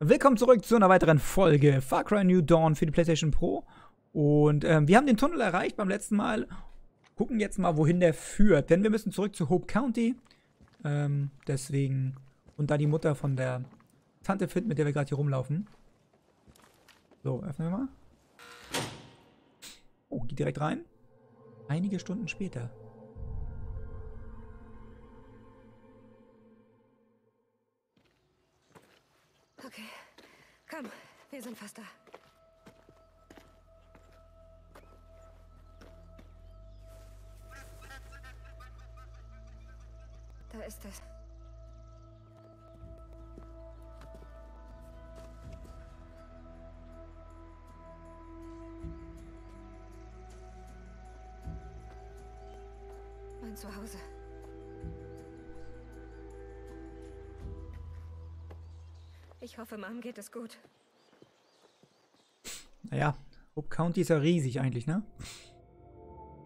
Willkommen zurück zu einer weiteren Folge Far Cry New Dawn für die Playstation Pro. Und wir haben den Tunnel erreicht beim letzten Mal. Gucken jetzt mal, wohin der führt. Denn wir müssen zurück zu Hope County. Deswegen. Und da die Mutter von der Tante finden, mit der wir gerade hier rumlaufen. So, öffnen wir mal. Oh, geht direkt rein. Einige Stunden später. Okay, komm, wir sind fast da. Da ist das. Mein Zuhause. Ich hoffe, Mom geht es gut. Naja, Hope County ist ja riesig eigentlich, ne?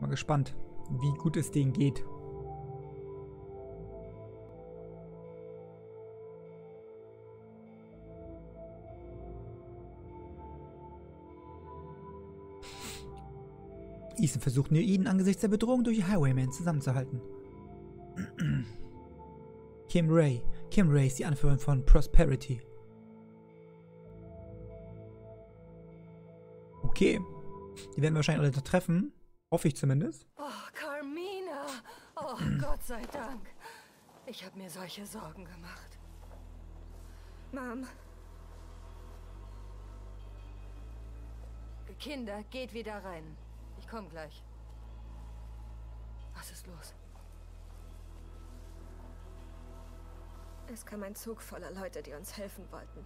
Mal gespannt, wie gut es denen geht. Ethan versucht, New Eden angesichts der Bedrohung durch die Highwaymen zusammenzuhalten. Kim Ray ist die Anführerin von Prosperity. Okay. Die werden wir wahrscheinlich alle noch treffen. Hoffe ich zumindest. Oh, Carmina! Oh, Gott sei Dank. Ich habe mir solche Sorgen gemacht. Mom. Kinder, geht wieder rein. Ich komme gleich. Was ist los? Es kam ein Zug voller Leute, die uns helfen wollten.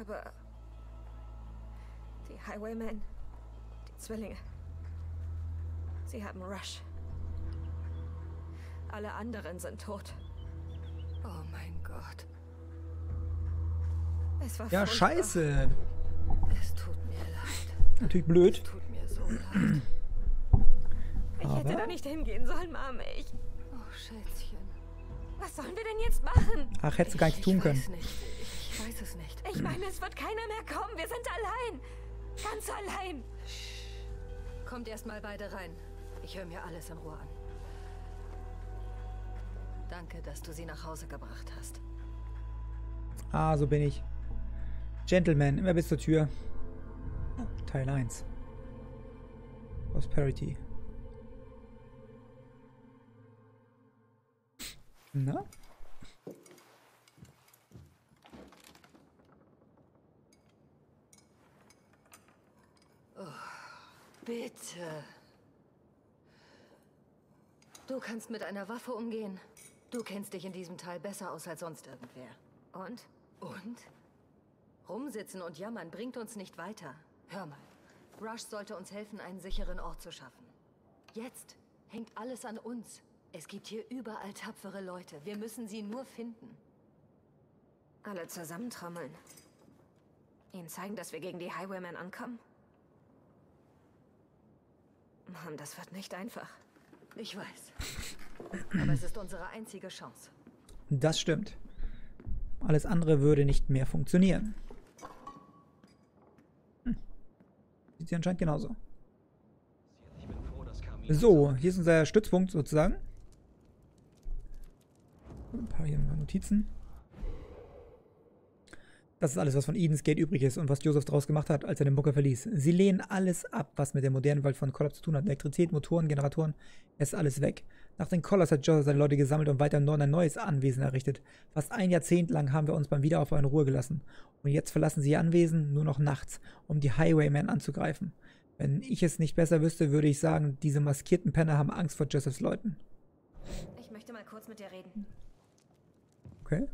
Aber... die Highwaymen, die Zwillinge. Sie haben Rush. Alle anderen sind tot. Oh mein Gott. Es war ja, scheiße. Es tut mir leid. Natürlich blöd. Es tut mir so leid. Ich hätte da nicht hingehen sollen, Mom. Ich... Oh, Schätzchen. Was sollen wir denn jetzt machen? Ach, hättest du gar nichts tun können. Ich weiß es nicht. Ich meine, es wird keiner mehr kommen. Wir sind allein. Ganz allein. Kommt erstmal beide rein. Ich höre mir alles in Ruhe an. Danke, dass du sie nach Hause gebracht hast. Ah, so bin ich. Gentleman, immer bis zur Tür. Teil 1. Prosperity. Na? Bitte. Du kannst mit einer Waffe umgehen. Du kennst dich in diesem Teil besser aus als sonst irgendwer. Und? Und? Rumsitzen und jammern bringt uns nicht weiter. Hör mal. Rush sollte uns helfen, einen sicheren Ort zu schaffen. Jetzt hängt alles an uns. Es gibt hier überall tapfere Leute. Wir müssen sie nur finden. Alle zusammentrommeln. Ihnen zeigen, dass wir gegen die Highwaymen ankommen. Mann, das wird nicht einfach. Ich weiß. Aber es ist unsere einzige Chance. Das stimmt. Alles andere würde nicht mehr funktionieren. Sieht sie anscheinend genauso. So, hier ist unser Stützpunkt sozusagen. Ein paar hier Notizen. Das ist alles, was von Edens Gate übrig ist und was Joseph daraus gemacht hat, als er den Bunker verließ. Sie lehnen alles ab, was mit der modernen Welt von Kollaps zu tun hat. Elektrizität, Motoren, Generatoren, es ist alles weg. Nach den Kollaps hat Joseph seine Leute gesammelt und weiter im Norden ein neues Anwesen errichtet. Fast ein Jahrzehnt lang haben wir uns beim Wiederaufbau in Ruhe gelassen. Und jetzt verlassen sie ihr Anwesen nur noch nachts, um die Highwaymen anzugreifen. Wenn ich es nicht besser wüsste, würde ich sagen, diese maskierten Penner haben Angst vor Josephs Leuten. Ich möchte mal kurz mit dir reden. Okay.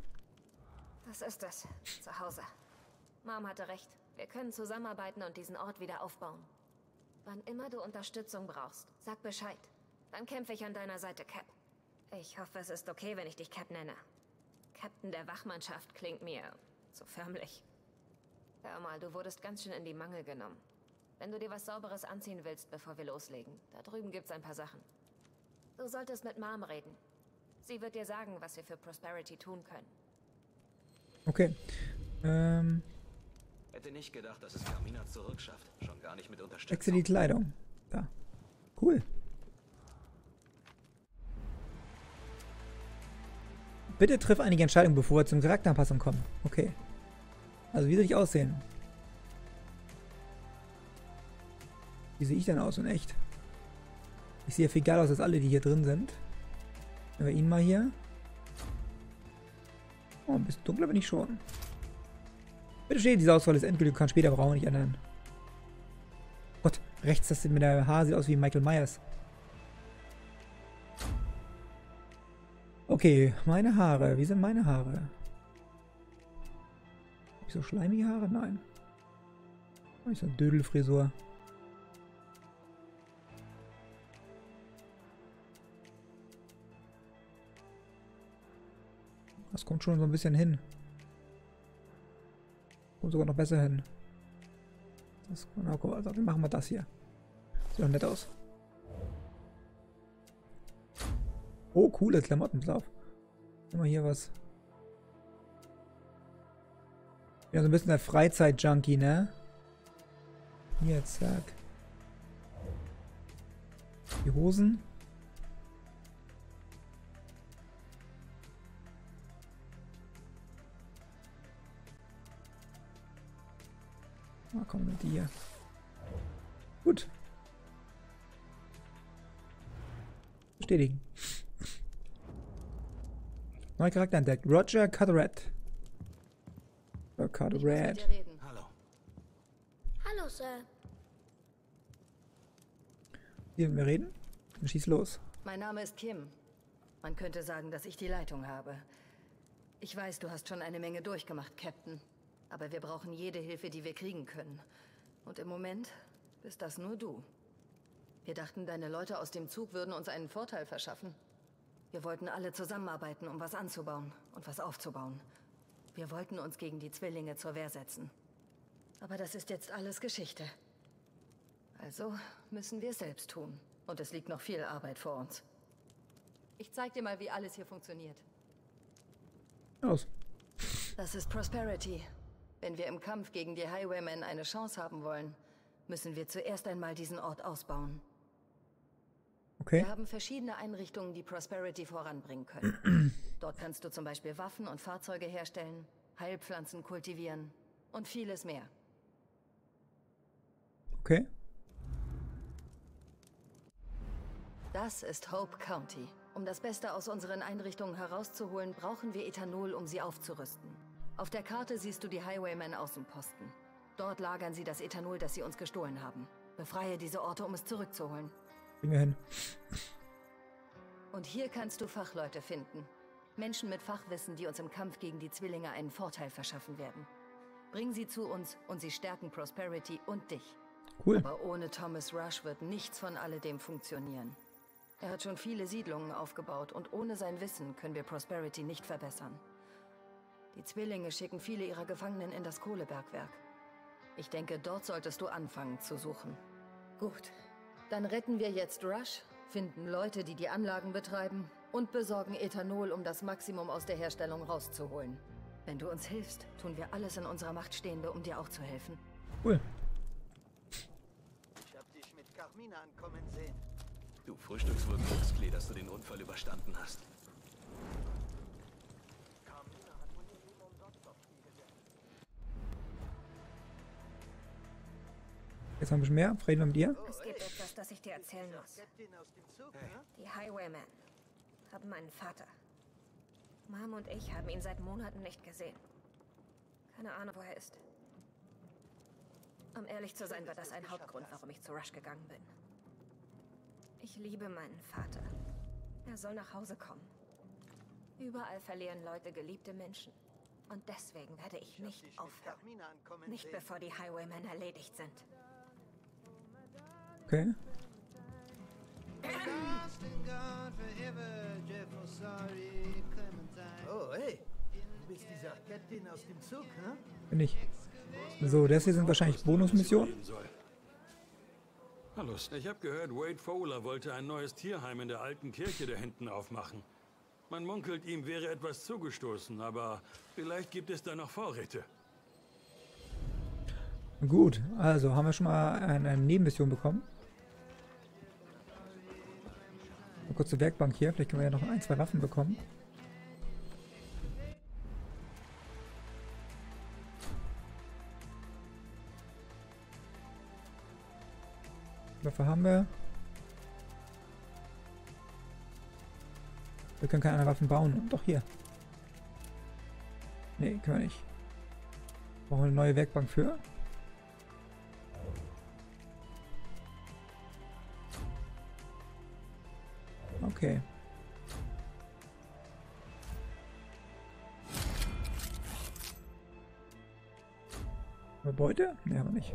Das ist es. Zu Hause. Mom hatte recht. Wir können zusammenarbeiten und diesen Ort wieder aufbauen. Wann immer du Unterstützung brauchst, sag Bescheid. Dann kämpfe ich an deiner Seite, Cap. Ich hoffe, es ist okay, wenn ich dich Cap nenne. Captain der Wachmannschaft klingt mir zu förmlich. Hör mal, du wurdest ganz schön in die Mangel genommen. Wenn du dir was Sauberes anziehen willst, bevor wir loslegen, da drüben gibt's ein paar Sachen. Du solltest mit Mom reden. Sie wird dir sagen, was wir für Prosperity tun können. Okay, Hätte nicht gedacht, dass es Carmina zurückschafft. Schon gar nicht mit Unterstützung. Wechsel die Kleidung. Da. Cool. Bitte triff einige Entscheidungen, bevor wir zum Charakteranpassung kommen. Okay. Also wie soll ich aussehen? Wie sehe ich denn aus in echt? Ich sehe ja viel geiler aus als alle, die hier drin sind. Nehmen wir ihn mal hier. Oh, ein bisschen dunkler bin ich schon. Bitte steht, diese Auswahl ist endgültig, kann später brauchen, nicht ändern. Gott, rechts, das mit der Haar sieht aus wie Michael Myers. Okay, meine Haare. Wie sind meine Haare? Hab ich so schleimige Haare? Nein. Hab ich so eine Dödelfrisur. Das kommt schon so ein bisschen hin. Kommt sogar noch besser hin. Das, also machen wir das hier. Sieht doch nett aus. Oh, coole Klamotten, pass auf. Nehmen wir hier was. Ich bin ja so ein bisschen der Freizeit-Junkie, ne? Hier, zack. Die Hosen. Na komm, mit dir. Gut. Bestätigen. Neuer Charakter entdeckt. Roger Cuthbert. Hallo. Hallo, Sir. Hier wollen wir reden? Dann schieß los. Mein Name ist Kim. Man könnte sagen, dass ich die Leitung habe. Ich weiß, du hast schon eine Menge durchgemacht, Captain. Aber wir brauchen jede Hilfe, die wir kriegen können. Und im Moment bist das nur du. Wir dachten, deine Leute aus dem Zug würden uns einen Vorteil verschaffen. Wir wollten alle zusammenarbeiten, um was anzubauen und was aufzubauen. Wir wollten uns gegen die Zwillinge zur Wehr setzen. Aber das ist jetzt alles Geschichte. Also müssen wir es selbst tun. Und es liegt noch viel Arbeit vor uns. Ich zeig dir mal, wie alles hier funktioniert. Aus. Das ist Prosperity. Wenn wir im Kampf gegen die Highwaymen eine Chance haben wollen, müssen wir zuerst einmal diesen Ort ausbauen. Okay. Wir haben verschiedene Einrichtungen, die Prosperity voranbringen können. Dort kannst du zum Beispiel Waffen und Fahrzeuge herstellen, Heilpflanzen kultivieren und vieles mehr. Okay. Das ist Hope County. Um das Beste aus unseren Einrichtungen herauszuholen, brauchen wir Ethanol, um sie aufzurüsten. Auf der Karte siehst du die Highwaymen-Außenposten. Dort lagern sie das Ethanol, das sie uns gestohlen haben. Befreie diese Orte, um es zurückzuholen. Hin. Und hier kannst du Fachleute finden. Menschen mit Fachwissen, die uns im Kampf gegen die Zwillinge einen Vorteil verschaffen werden. Bring sie zu uns und sie stärken Prosperity und dich. Cool. Aber ohne Thomas Rush wird nichts von alledem funktionieren. Er hat schon viele Siedlungen aufgebaut und ohne sein Wissen können wir Prosperity nicht verbessern. Die Zwillinge schicken viele ihrer Gefangenen in das Kohlebergwerk. Ich denke, dort solltest du anfangen zu suchen. Gut. Dann retten wir jetzt Rush, finden Leute, die die Anlagen betreiben und besorgen Ethanol, um das Maximum aus der Herstellung rauszuholen. Wenn du uns hilfst, tun wir alles in unserer Macht Stehende, um dir auch zu helfen. Cool. Ich hab dich mit Carmina ankommen sehen. Du Frühstückswürfelsklee, dass du den Unfall überstanden hast. Jetzt haben wir schon mehr. Reden wir mit dir. Es gibt etwas, das ich dir erzählen muss. Die Highwaymen haben meinen Vater. Mom und ich haben ihn seit Monaten nicht gesehen. Keine Ahnung, wo er ist. Um ehrlich zu sein, war das ein Hauptgrund, warum ich zu Rush gegangen bin. Ich liebe meinen Vater. Er soll nach Hause kommen. Überall verlieren Leute geliebte Menschen. Und deswegen werde ich nicht aufhören. Nicht bevor die Highwaymen erledigt sind. Okay. Oh, hey. Du bist dieser Captain aus dem Zug, ne? Bin ich. So, das hier sind wahrscheinlich Bonusmissionen. Hallo, ich habe gehört, Wade Fowler wollte ein neues Tierheim in der alten Kirche da hinten aufmachen. Man munkelt, ihm wäre etwas zugestoßen, aber vielleicht gibt es da noch Vorräte. Gut, also haben wir schon mal eine Nebenmission bekommen. Mal kurz zur Werkbank hier, vielleicht können wir ja noch ein, zwei Waffen bekommen. Waffe haben wir. Wir können keine anderen Waffen bauen. Doch hier. Nee, können wir nicht. Brauchen wir eine neue Werkbank für. Okay. Haben wir Beute? Nee, haben wir nicht.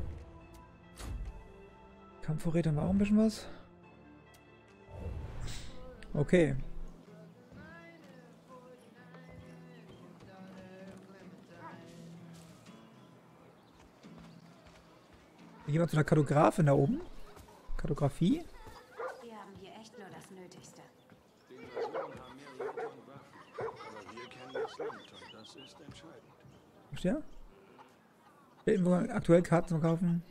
Kampfvorräte war auch ein bisschen was. Okay. Hier gehen wir zu einer Kartografin da oben. Kartografie. Wir haben hier echt nur das Nötigste. Die Invasoren haben mehrere Waffen, aber wir kennen das Land und das ist entscheidend. Verstehe? Irgendwo aktuell Karten zu kaufen.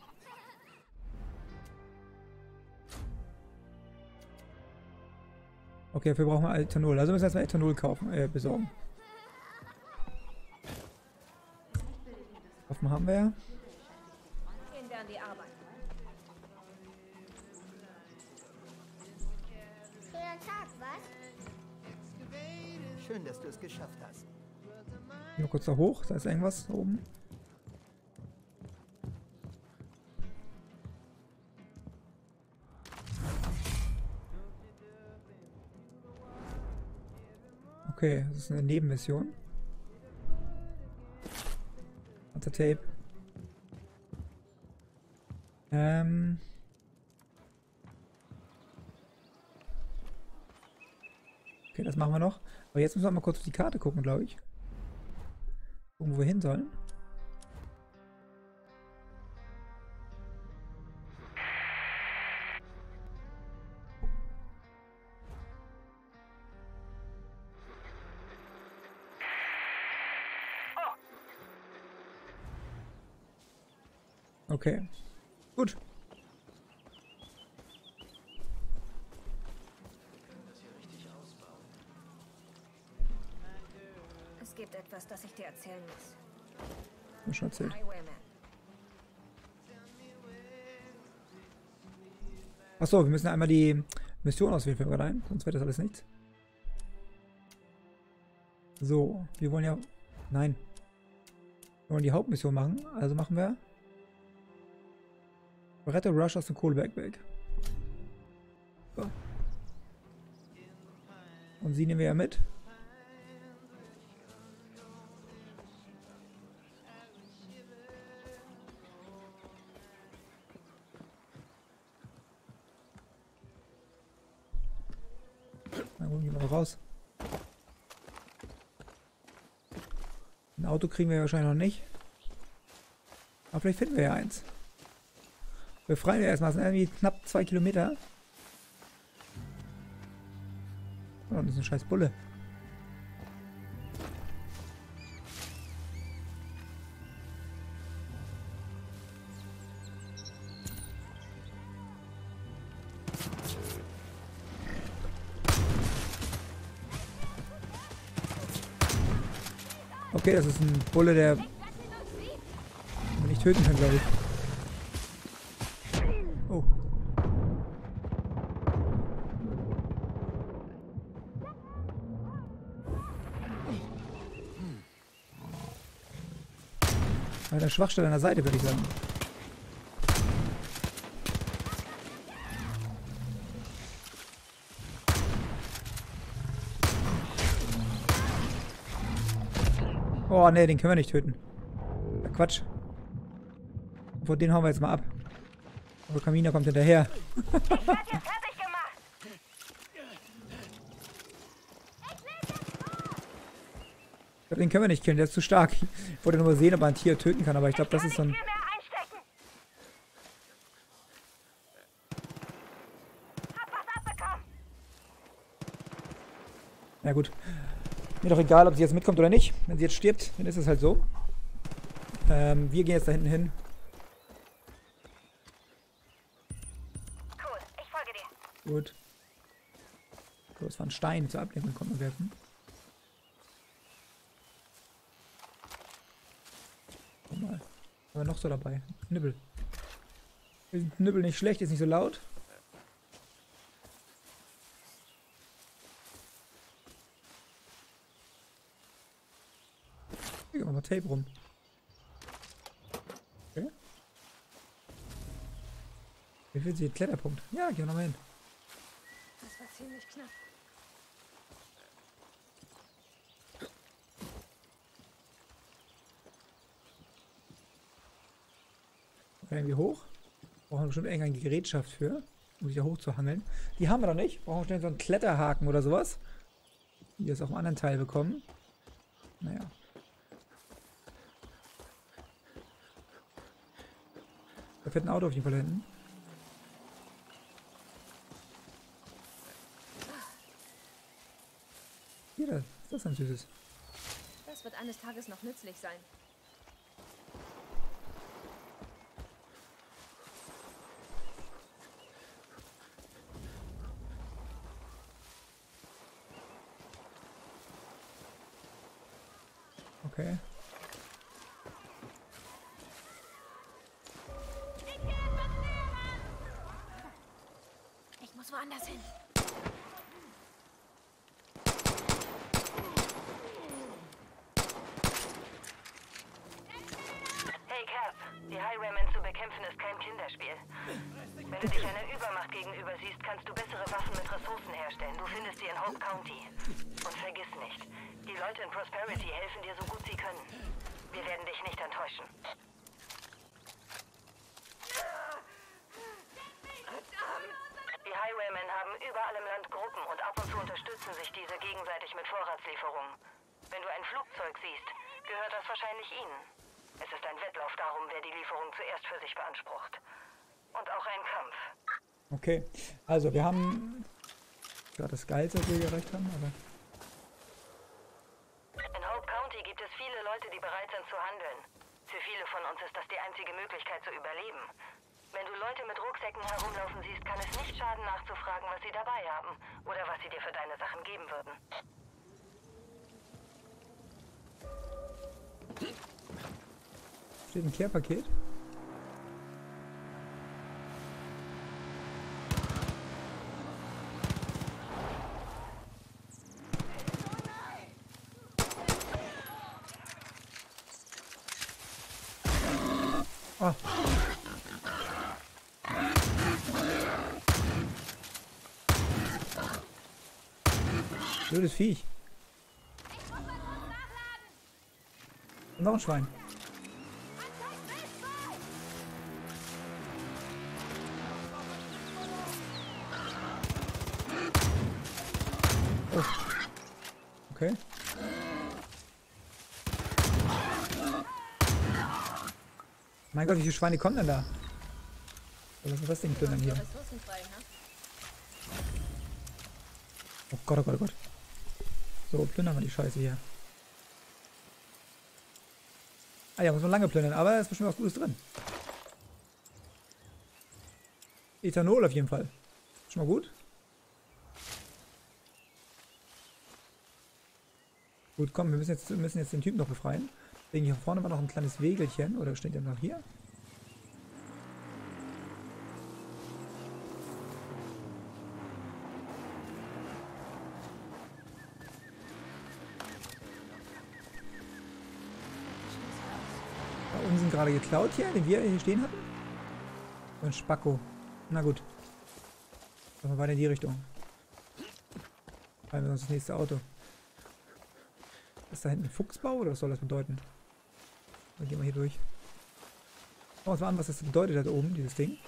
Okay, dafür brauchen wir Ethanol. Also müssen wir erstmal Ethanol kaufen, besorgen. Waffen haben wir ja. Schön, dass du es geschafft hast. Nur kurz da hoch, da ist irgendwas da oben. Okay, das ist eine Nebenmission. Unter Tape. Okay, das machen wir noch. Aber jetzt müssen wir mal kurz auf die Karte gucken, glaube ich. Gucken, wo wir hin sollen. Okay, gut. Es gibt etwas, das ich dir erzählen muss. Ich muss schon erzählen. Achso, wir müssen einmal die Mission auswählen für rein, sonst wird das alles nichts. So, wir wollen ja... Nein. Wir wollen die Hauptmission machen, also machen wir... Rette Rush aus dem Kohleberg weg. So. Und sie nehmen wir ja mit. Dann holen wir mal raus. Ein Auto kriegen wir wahrscheinlich noch nicht. Aber vielleicht finden wir ja eins. Befreien wir erstmal, das sind irgendwie knapp 2 Kilometer. Oh, das ist eine scheiß Bulle. Okay, das ist ein Bulle, der man nicht töten kann, glaube ich. Eine Schwachstelle an der Seite, würde ich sagen. Oh ne, den können wir nicht töten. Ja, Quatsch. Vor den hauen wir jetzt mal ab. Aber Carmina kommt hinterher. Den können wir nicht killen, der ist zu stark. Ich wollte nur sehen, ob ein Tier töten kann, aber ich glaube, das ist dann... Na gut. Mir doch egal, ob sie jetzt mitkommt oder nicht. Wenn sie jetzt stirbt, dann ist es halt so. Wir gehen jetzt da hinten hin. Gut. So, es war ein Stein zur Ablenkung, konnte man werfen. Guck mal. Aber noch so dabei. Knüppel. Ist Knüppel nicht schlecht, ist nicht so laut. Hier geht mal Tape rum. Okay. Wie viel ist hier? Kletterpunkt. Ja, geh nochmal hin. Das war ziemlich knapp. Irgendwie hoch. Brauchen wir bestimmt irgendeine Gerätschaft für, um sich da hoch zu hangeln. Die haben wir noch nicht. Brauchen wir schnell so einen Kletterhaken oder sowas. Die ist auch im anderen Teil bekommen. Naja. Da fährt ein Auto auf jeden Fall hinten. Hier, das ist das ein süßes. Das wird eines Tages noch nützlich sein. Okay. Ich muss woanders hin. Hey Cap, die Highwaymen zu bekämpfen ist kein Kinderspiel. Wenn du dich einer Übermacht gegenüber siehst, kannst du bessere Waffen mit Ressourcen herstellen. Du findest sie in Hope County. Und vergiss nicht, die Leute in Prosperity helfen dir so gut sie können. Wir werden dich nicht enttäuschen. Die Highwaymen haben überall im Land Gruppen und ab und zu unterstützen sich diese gegenseitig mit Vorratslieferungen. Wenn du ein Flugzeug siehst, gehört das wahrscheinlich ihnen. Es ist ein Wettlauf darum, wer die Lieferung zuerst für sich beansprucht. Und auch ein Kampf. Okay, also wir haben... Ja, das Geilste, was wir gereicht haben, aber... die bereit sind zu handeln. Für viele von uns ist das die einzige Möglichkeit zu überleben. Wenn du Leute mit Rucksäcken herumlaufen siehst, kann es nicht schaden, nachzufragen, was sie dabei haben oder was sie dir für deine Sachen geben würden. Steht ein Care-Paket? Oh. Blödes Viech. Und noch ein Schwein. Oh. Okay. Mein Gott, wie viele Schweine kommen denn da? Was ist das Ding denn hier? Oh Gott, oh Gott, oh Gott. So, plündern wir die Scheiße hier. Ah ja, muss man lange plündern, aber da ist bestimmt was Gutes drin. Ethanol auf jeden Fall. Schon mal gut. Gut, komm, wir müssen jetzt den Typen noch befreien. Hier vorne war noch ein kleines Wägelchen, oder steht der noch hier? Da unten sind gerade geklaut hier, den wir hier stehen hatten. So ein Spacko. Na gut. Dann wir weiter in die Richtung. Weil wir sonst das nächste Auto. Ist da hinten ein Fuchsbau, oder was soll das bedeuten? Dann gehen wir hier durch. Schauen wir uns mal an, was das bedeutet da oben, dieses Ding.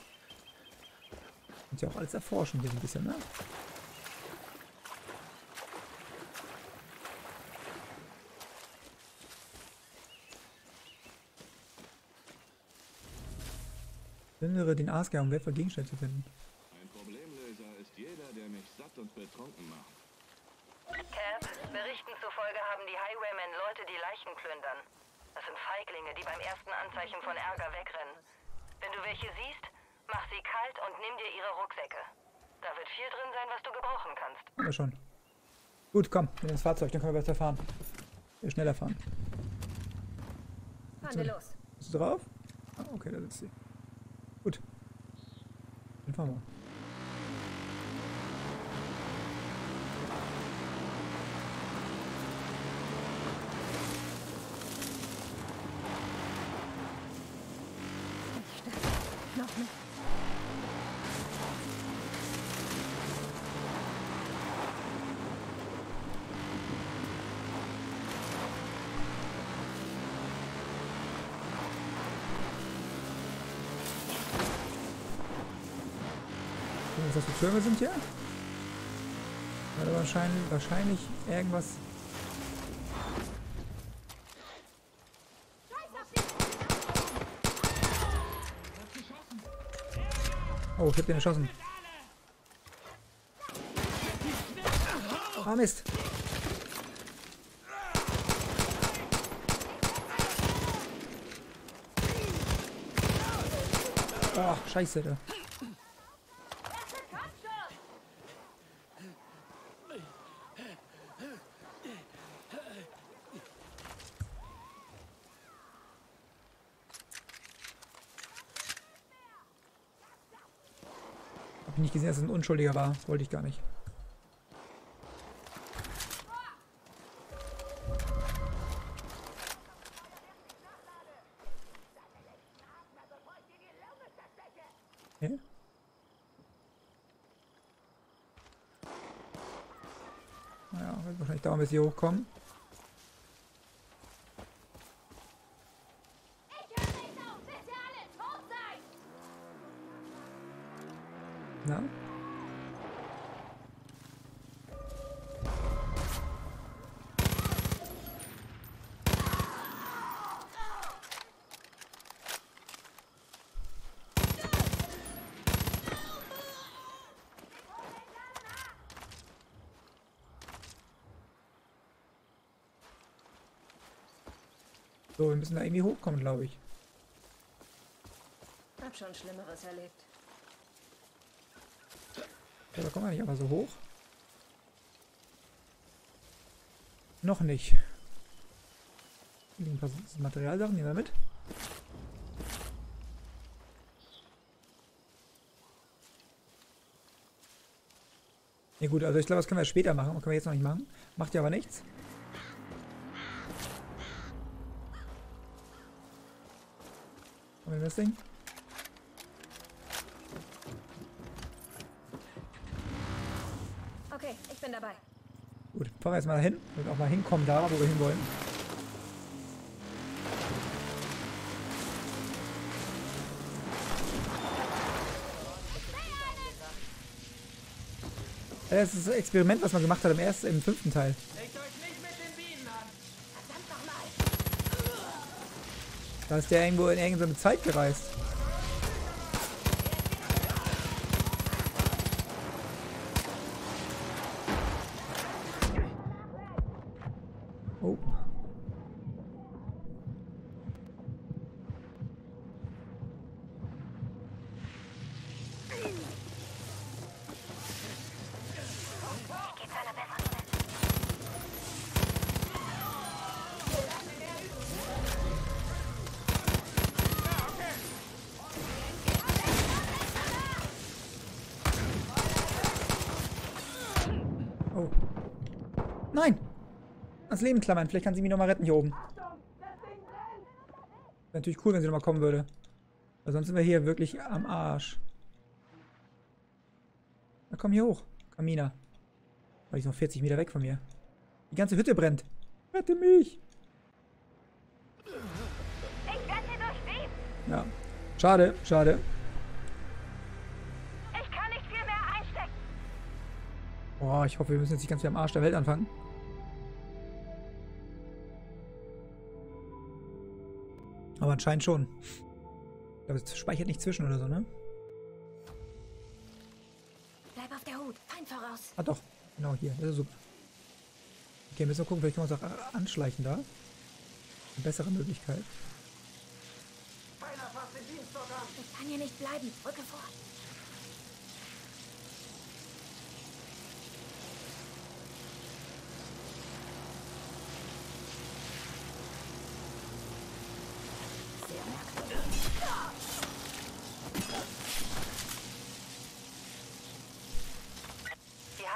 Und ja auch alles erforschen hier so ein bisschen, ne? Ändere den Asker, um wertvolle Gegenstände zu finden. Ein Problemlöser ist jeder, der mich satt und betrunken macht. Cap, Berichten zufolge haben die Highwaymen Leute, die Leichen plündern. Das sind Feiglinge, die beim ersten Anzeichen von Ärger wegrennen. Wenn du welche siehst, mach sie kalt und nimm dir ihre Rucksäcke. Da wird viel drin sein, was du gebrauchen kannst. Ja, schon. Gut, komm, in das Fahrzeug, dann können wir besser fahren. Schneller fahren. Fahren wir los. Bist du drauf? Ah, okay, da sitzt sie. Gut. Dann fahren wir. Was für Türme sind hier? Also wahrscheinlich irgendwas. Oh, ich hab den erschossen. Ah, Mist. Ach, Scheiße, da. Nicht gesehen, dass es ein Unschuldiger war. Das wollte ich gar nicht. Okay. Naja, wird wahrscheinlich dauern, bis sie hochkommen. Na? So, wir müssen da irgendwie hochkommen, glaube ich. Ich habe schon Schlimmeres erlebt. Ja, da kommen wir nicht aber so hoch. Noch nicht. Ein paar Materialsachen nehmen wir mit. Ja gut, also ich glaube, das können wir später machen. Das können wir jetzt noch nicht machen. Macht ja aber nichts. Kommen wir das Ding? Dabei. Gut, fahren wir jetzt mal dahin, damit wir auch mal hinkommen da, wo wir hin wollen. Das ist das Experiment, was man gemacht hat im 5. Teil. Legt euch nicht mit den Bienen an. Verdammt noch mal. Da ist der irgendwo in irgendeine Zeit gereist. Nein! Ans Leben klammern, vielleicht kann sie mich nochmal retten hier oben. Wäre natürlich cool, wenn sie nochmal kommen würde. Weil sonst sind wir hier wirklich am Arsch. Na komm hier hoch, Carmina. Die ist noch 40 Meter weg von mir. Die ganze Hütte brennt. Rette mich! Ich kann hier durchstehen. Ja, schade, schade. Ich kann nicht viel mehr einstecken. Boah, ich hoffe, wir müssen jetzt nicht ganz wieder am Arsch der Welt anfangen. Aber anscheinend schon. Ich glaube, es speichert nicht zwischen oder so, ne? Bleib auf der Hut, fein voraus. Ah doch, genau hier, das ist super. Okay, müssen wir gucken, vielleicht können wir uns auch anschleichen da. Eine bessere Möglichkeit. Keiner fasst den Dienstbock an. Ich kann hier nicht bleiben, rücke vor.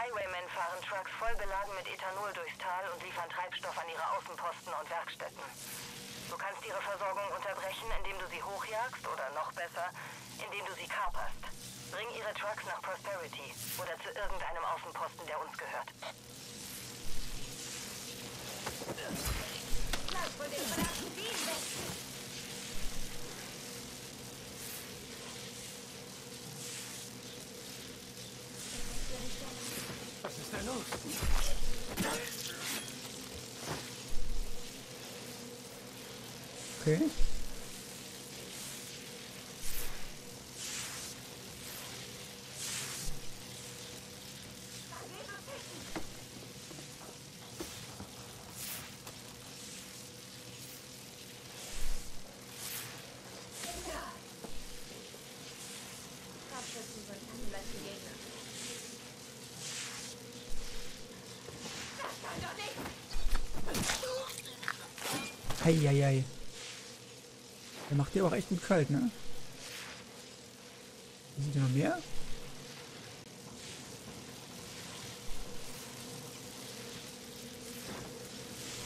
Highwaymen fahren Trucks voll beladen mit Ethanol durchs Tal und liefern Treibstoff an ihre Außenposten und Werkstätten. Du kannst ihre Versorgung unterbrechen, indem du sie hochjagst oder noch besser, indem du sie kaperst. Bring ihre Trucks nach Prosperity oder zu irgendeinem Außenposten, der uns gehört. Lass von den verdammten Bienen weg! Was ist denn los? Okay. Eieiei. Der macht dir auch echt gut kalt, ne? Sind hier noch mehr?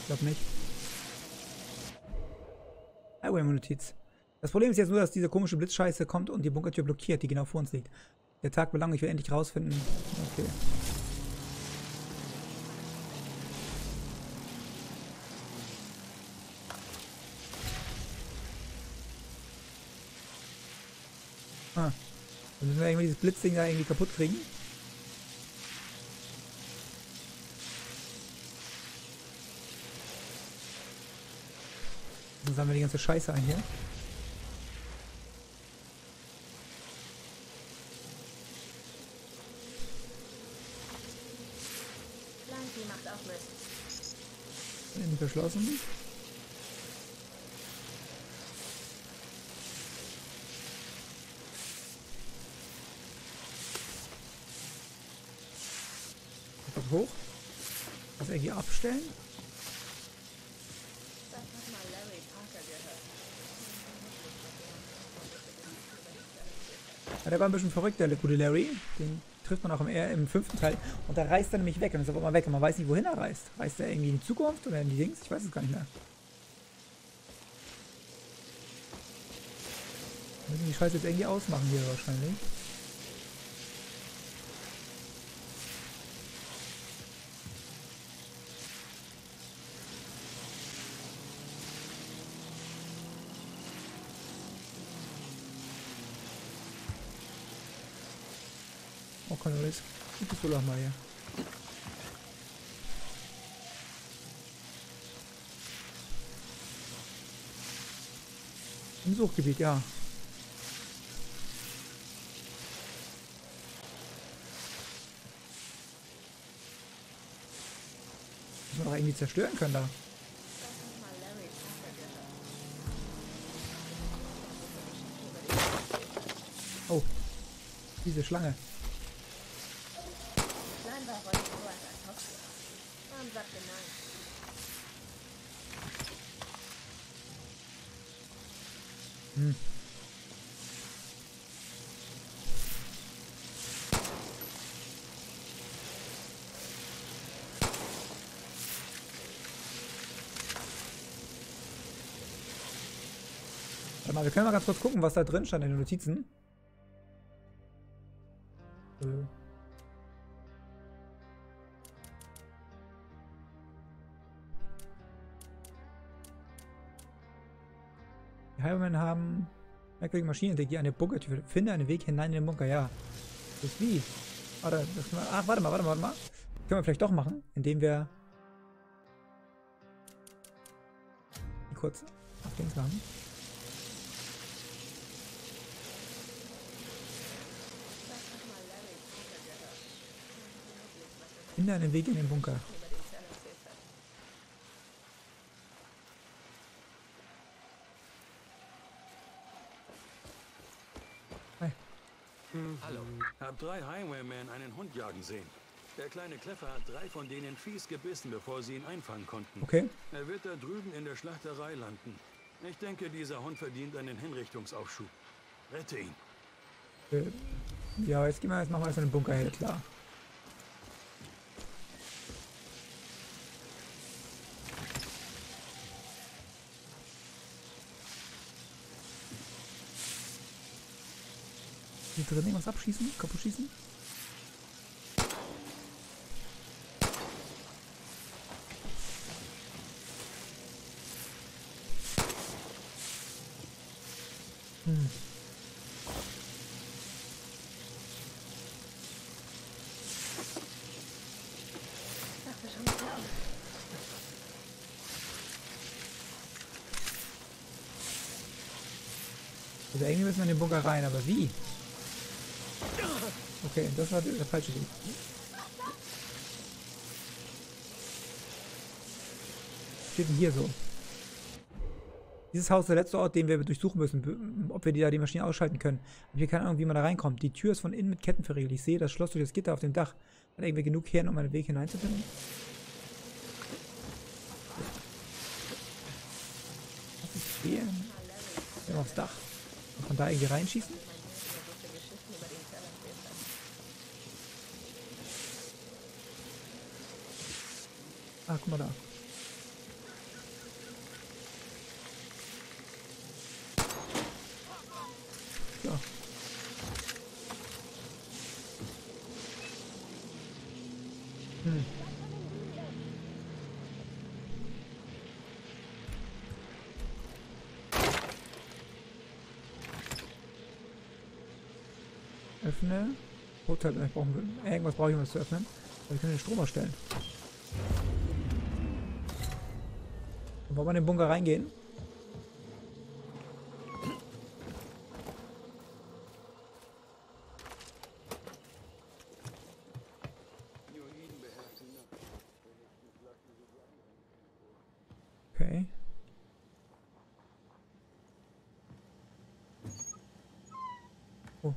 Ich glaube nicht. Highway-Notiz. Das Problem ist jetzt nur, dass diese komische Blitzscheiße kommt und die Bunkertür blockiert, die genau vor uns liegt. Der Tag wird lang, ich will endlich rausfinden. Okay. Ah, dann müssen wir irgendwie dieses Blitzding da irgendwie kaputt kriegen. Dann sammeln wir die ganze Scheiße ein hier. Blanky macht auch Mist. Innen verschlossen. Hoch. Das irgendwie abstellen. Das hat mal Larry gehört. Ja, der war ein bisschen verrückt, der gute Larry. Den trifft man auch im fünften Teil. Und da reißt er nämlich weg. Und ist aber immer weg. Und man weiß nicht, wohin er reist. Reist er irgendwie in die Zukunft oder in die Dings? Ich weiß es gar nicht mehr. Wir müssen die Scheiße jetzt irgendwie ausmachen hier wahrscheinlich. Gutes wohl auch mal hier. Im Suchgebiet, ja. Muss man doch irgendwie zerstören können da. Oh. Diese Schlange. Hm. Warte mal, wir können mal ganz kurz gucken, was da drin stand in den Notizen. Highwaymen haben merkwürdige Maschinen, die an der Bunkertür. Finde einen Weg hinein in den Bunker, ja. Das ist wie? Warte, das wir, ach, warte mal. Das können wir vielleicht doch machen, indem wir kurz auf links machen. Finde einen Weg in den Bunker. Hallo. Hab 3 Highwaymen einen Hund jagen sehen. Der kleine Kleffer hat 3 von denen fies gebissen, bevor sie ihn einfangen konnten. Okay. Er wird da drüben in der Schlachterei landen. Ich denke, dieser Hund verdient einen Hinrichtungsaufschub. Rette ihn. Ja, jetzt machen wir erstmal den Bunker her, klar. Hier drin irgendwas abschießen? Kaputt schießen? Also irgendwie müssen wir in den Bunker rein, aber wie? Okay, das war der falsche Weg. Was steht denn hier so? Dieses Haus ist der letzte Ort, den wir durchsuchen müssen, ob wir die Maschine ausschalten können. Aber hier keine Ahnung, wie man da reinkommt. Die Tür ist von innen mit Ketten verriegelt. Ich sehe das Schloss durch das Gitter auf dem Dach. Hat irgendwie genug Kern, um einen Weg hineinzufinden? Was ist hier? Wir haben aufs Dach. Und von da irgendwie reinschießen? Ah, guck mal da. Öffne. Hotel, ich brauche irgendwas, um das zu öffnen. Aber wir können den Strom erstellen. Dann wollen wir in den Bunker reingehen. Okay. Oh.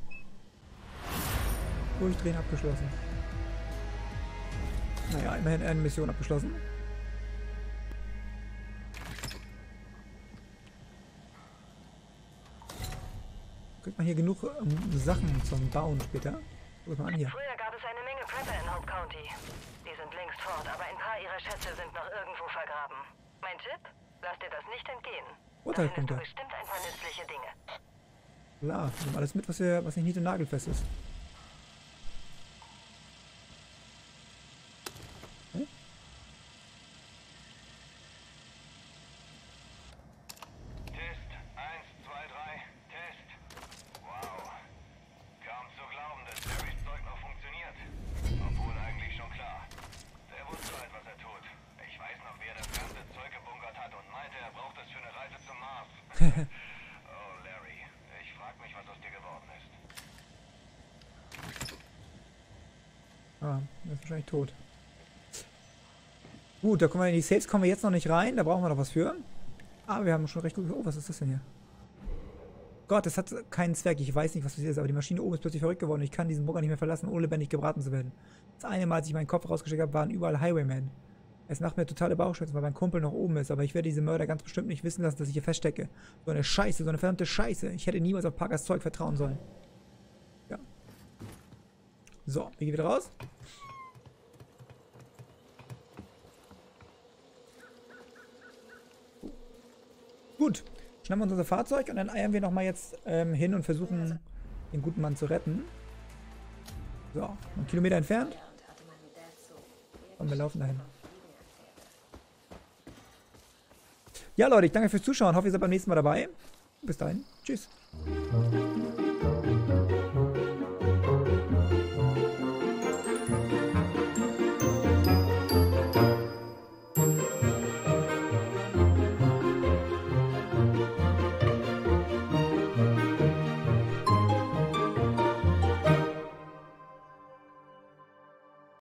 Durchdrehen abgeschlossen. Naja, immerhin eine Mission abgeschlossen. Kriegt man hier genug Sachen zum Bauen später? Guck mal an hier. Früher gab es eine Menge Prepper in Hope County. Die sind längst fort, aber ein paar ihrer Schätze sind noch irgendwo vergraben. Mein Tipp? Lass dir das nicht entgehen. Urteilpunkte. Da findest du bestimmt ein paar nützliche Dinge. Klar, wir nehmen alles mit, was nicht nied- und nagelfest ist. Oh Larry, ich frag mich, was aus dir geworden ist. Ah, er ist wahrscheinlich tot. Gut, da kommen wir in die Saves, kommen wir jetzt noch nicht rein, da brauchen wir noch was für. Aber wir haben schon recht gut... Oh, was ist das denn hier? Gott, das hat keinen Zweck, ich weiß nicht, was das ist, aber die Maschine oben ist plötzlich verrückt geworden und ich kann diesen Bunker nicht mehr verlassen, ohne lebendig gebraten zu werden. Das eine Mal, als ich meinen Kopf rausgesteckt habe, waren überall Highwaymen. Es macht mir totale Bauchschmerzen, weil mein Kumpel noch oben ist, aber ich werde diese Mörder ganz bestimmt nicht wissen lassen, dass ich hier feststecke. So eine Scheiße, so eine verdammte Scheiße. Ich hätte niemals auf Parkers Zeug vertrauen sollen. Ja. So, wir gehen wieder raus. Gut, schnappen wir uns unser Fahrzeug und dann eiern wir nochmal jetzt hin und versuchen, den guten Mann zu retten. So, einen Kilometer entfernt. Und wir laufen dahin. Ja, Leute, ich danke fürs Zuschauen. Hoffe, ihr seid beim nächsten Mal dabei. Bis dahin. Tschüss.